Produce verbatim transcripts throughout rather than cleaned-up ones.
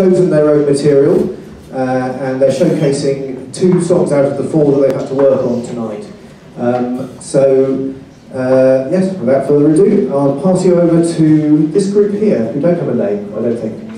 chosen their own material, uh, and they're showcasing two songs out of the four that they've had to work on tonight. Um, so, uh, yes, without further ado, I'll pass you over to this group here, who don't have a name, I don't think.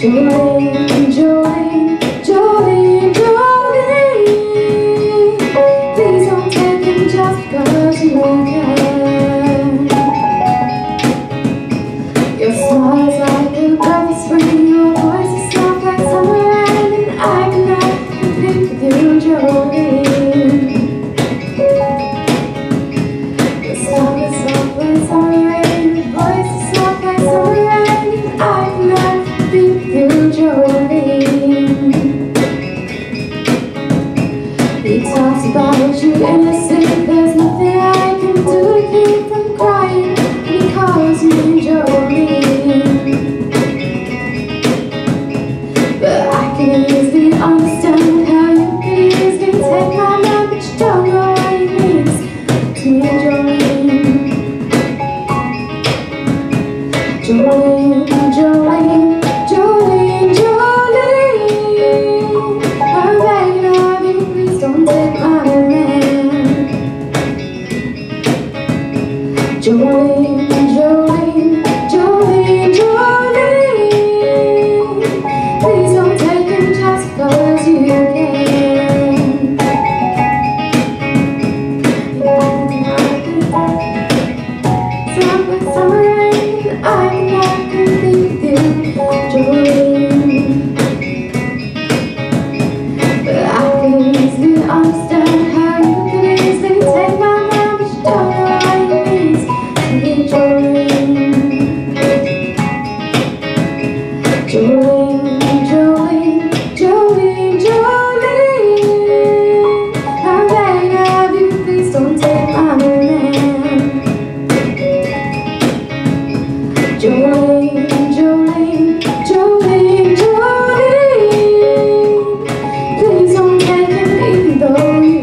Jolene, Jolene, Jolene, Jolene, please don't take him just because you can. Your smile is like a perfect spring, your voice is soft like summer rain, and I cannot compete with you, Jolene. Your smile is soft like summer rain, your voice is soft like summer rain, and I cannot with you, Jolene. He talks about you endlessly. There's nothing I can do to keep from crying. He calls me Jolene, but I can easily understand how you can easily take my mind, but you don't know what it means to me, Jolene. Jolene, Jolene, Jolene, Jolene, Jolene, Jolene, please don't take him just because you can. Soft like summer rain, I cannot compete with you, Jolene, but I can easily understand how you can easily take my mind, but you don't know. Jolene, Jolene, Jolene, Jolene, I beg of you, please don't take my man. Jolene, Jolene, Jolene, Jolene, please don't take him even though you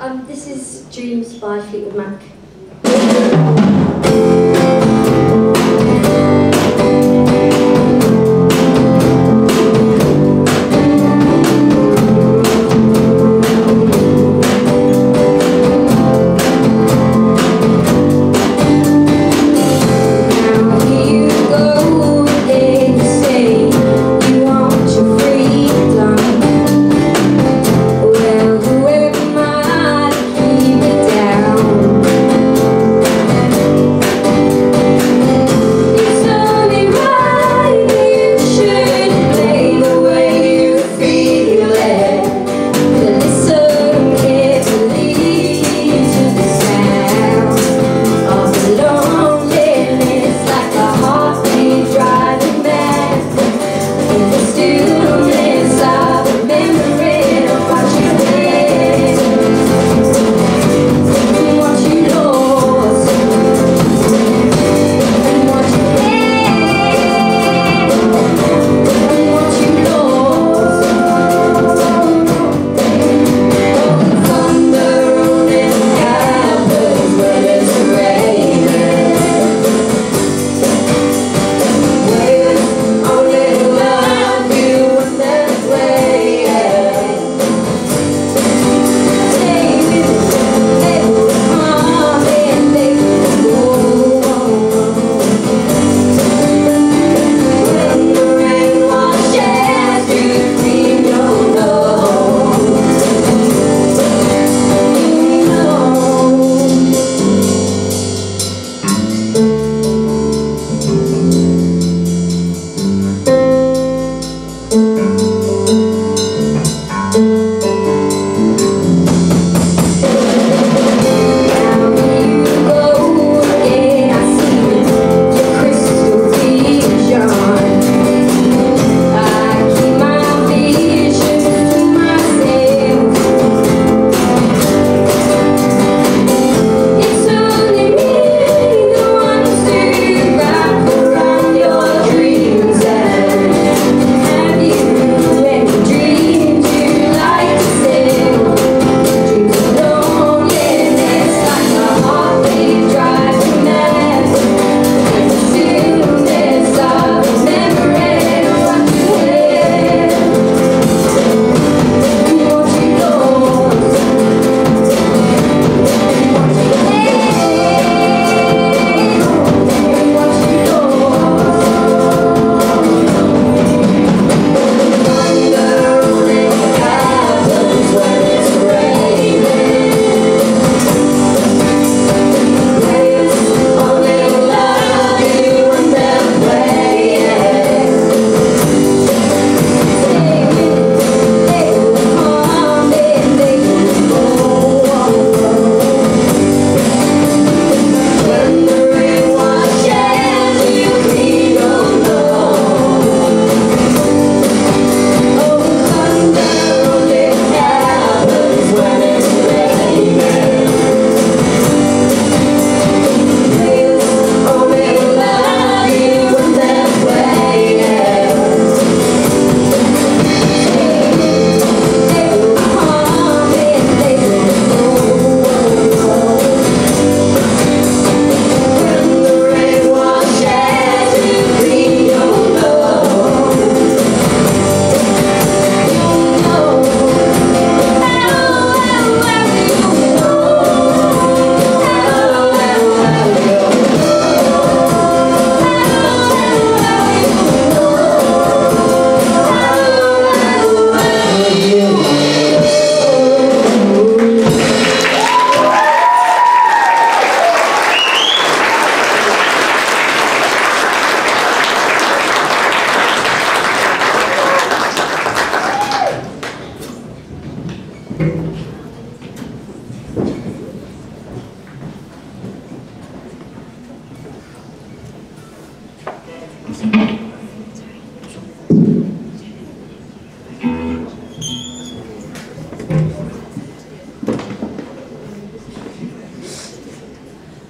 Um, this is Dreams by Fleetwood Mac.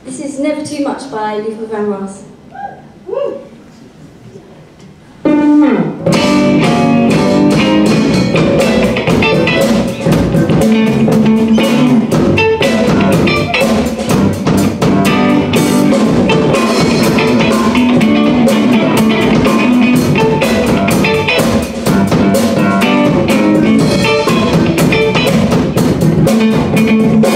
This is Never Too Much by Luther Vandross. Woo! Today.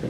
Hey!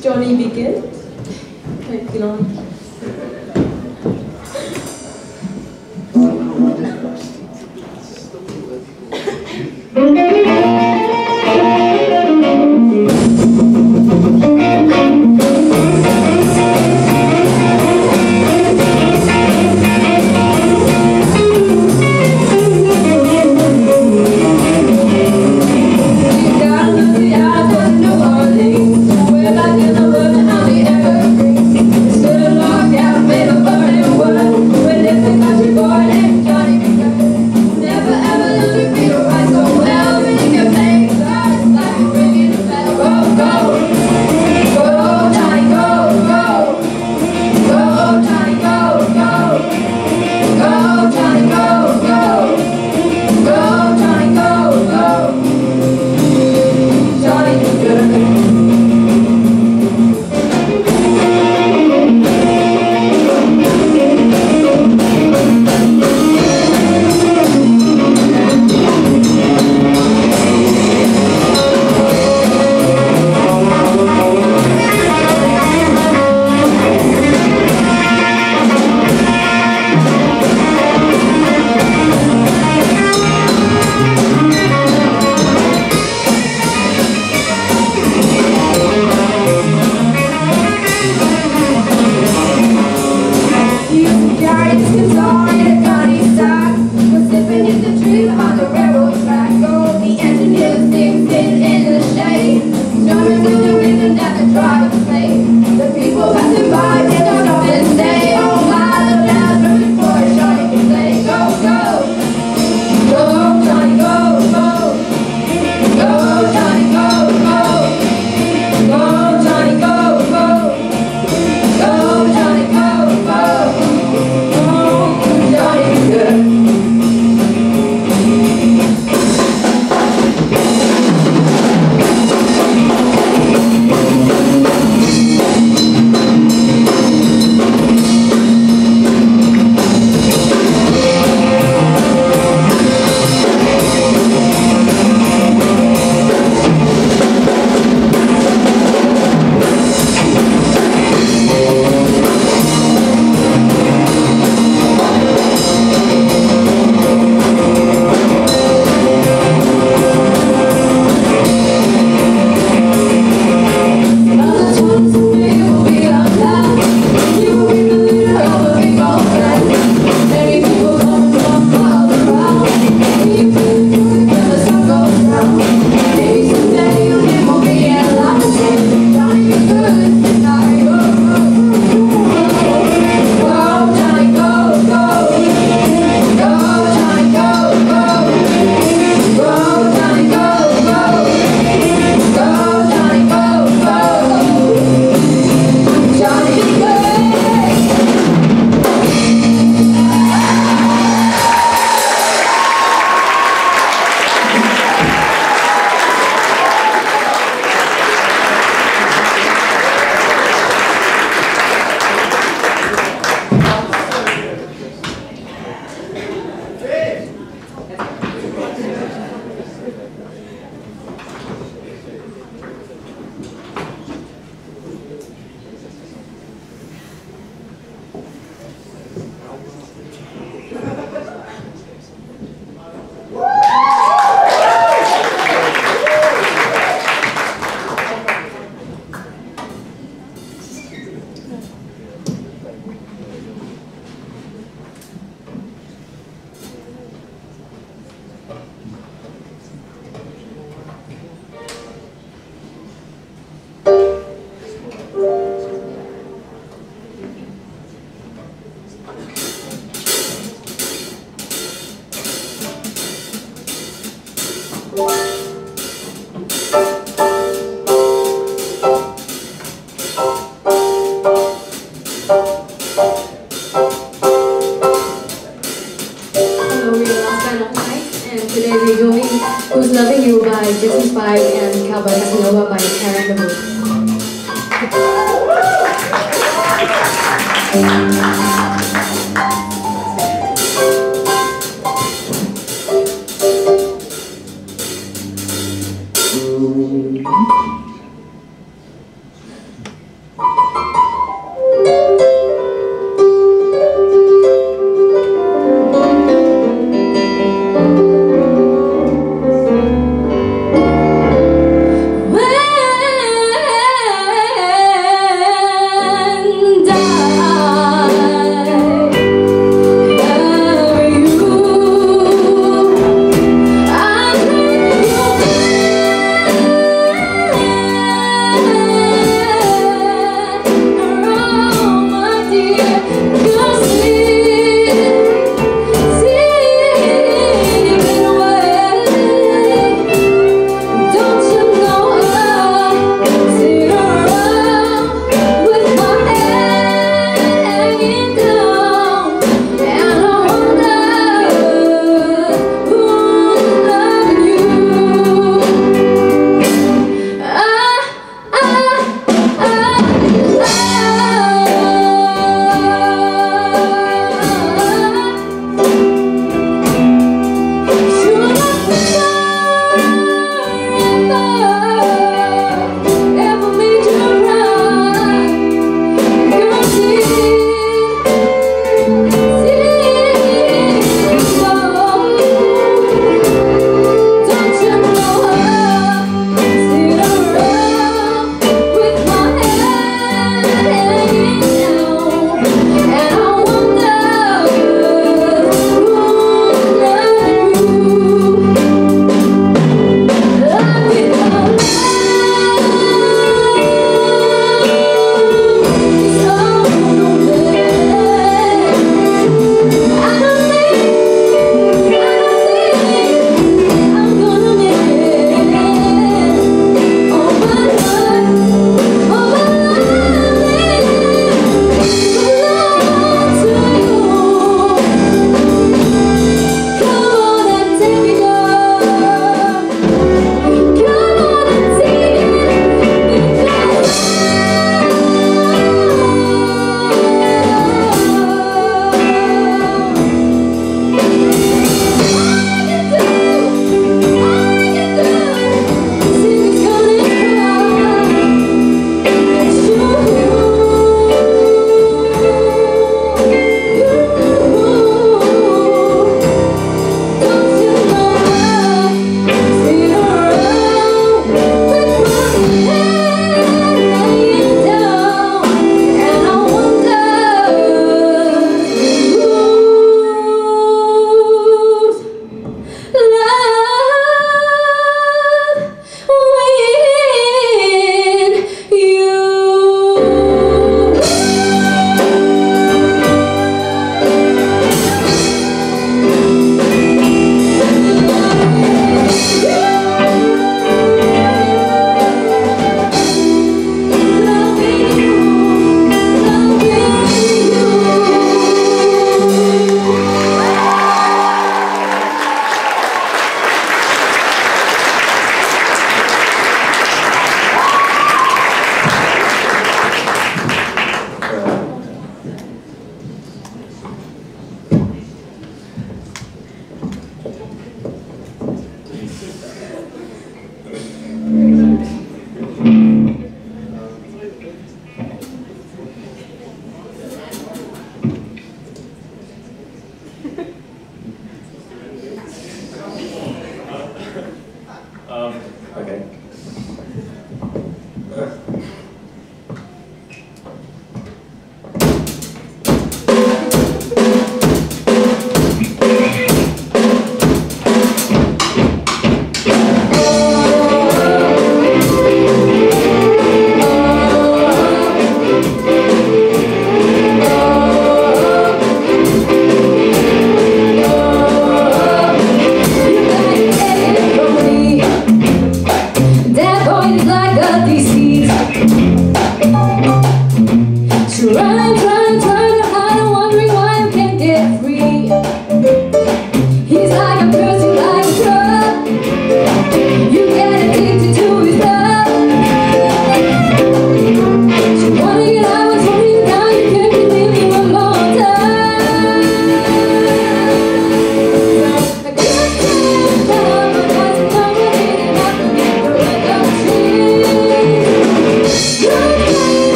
story begins. Like, you know.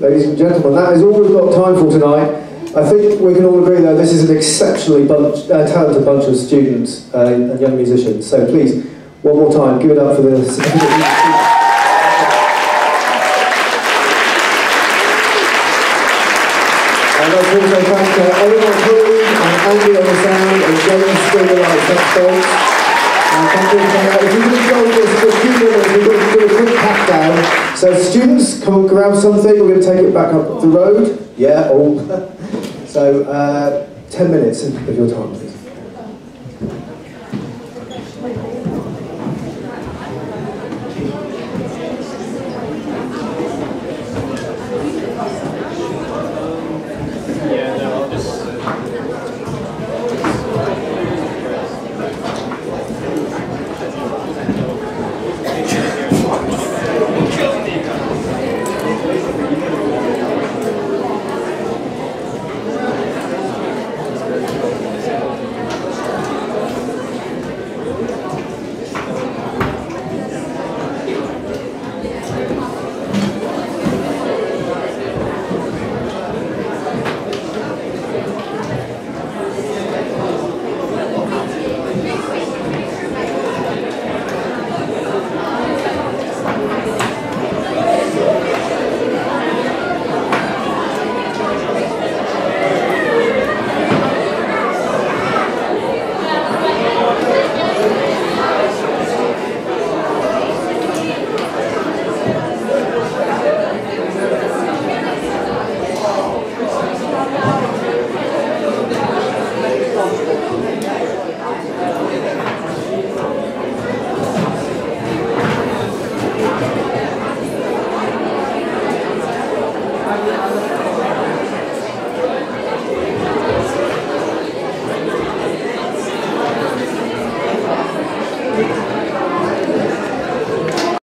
Ladies and gentlemen, that is all we've got time for tonight. I think we can all agree, though, this is an exceptionally bunch, uh, talented bunch of students uh, and young musicians. So please, one more time, give it up for this. And I'd also thank uh, Oliver Green and Andy on the sound and James Springer on the saxophone. And thank you for that. If you could join us for a few minutes, we're going to do a quick pat down. So students, come grab something, we're going to take it back up the road. Yeah, all. So uh, ten minutes of your time, please.